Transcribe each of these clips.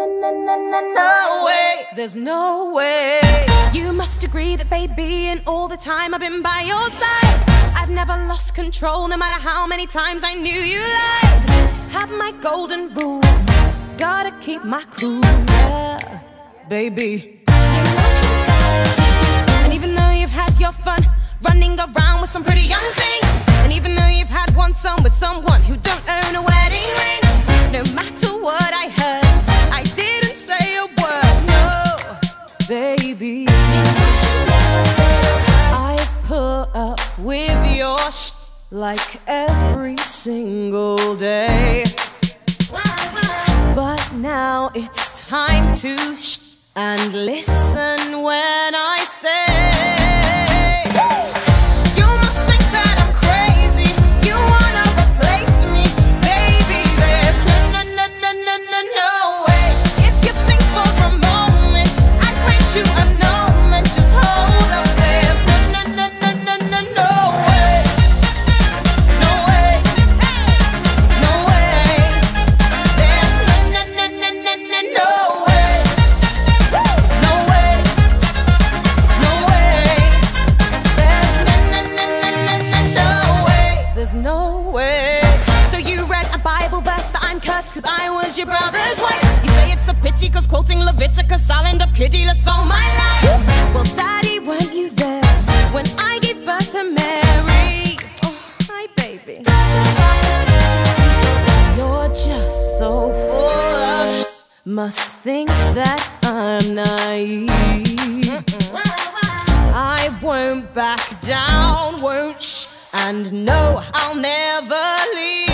No way, there's no way. You must agree that, baby, in all the time I've been by your side, I've never lost control, no matter how many times I knew you lied. Have my golden rule, gotta keep my cool, yeah, baby. You know she's gone. And even though you've had your fun running around with some pretty young thing, and even though you've had one son with someone who don't own a wedding ring, no matter what I heard, I didn't say a word, no, baby. You know she never said I've put up with your sh** like every single day, but now it's time to sh** and listen when I say. Quoting Leviticus, I'll end up kiddyless all my life. Well, Daddy, weren't you there when I gave birth to Mary? Oh, hi, baby. You're just so full of sh**. Must think that I'm naive. I won't back down, won't sh**. And no, I'll never leave.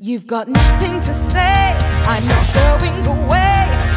You've got nothing to say, I'm not going away.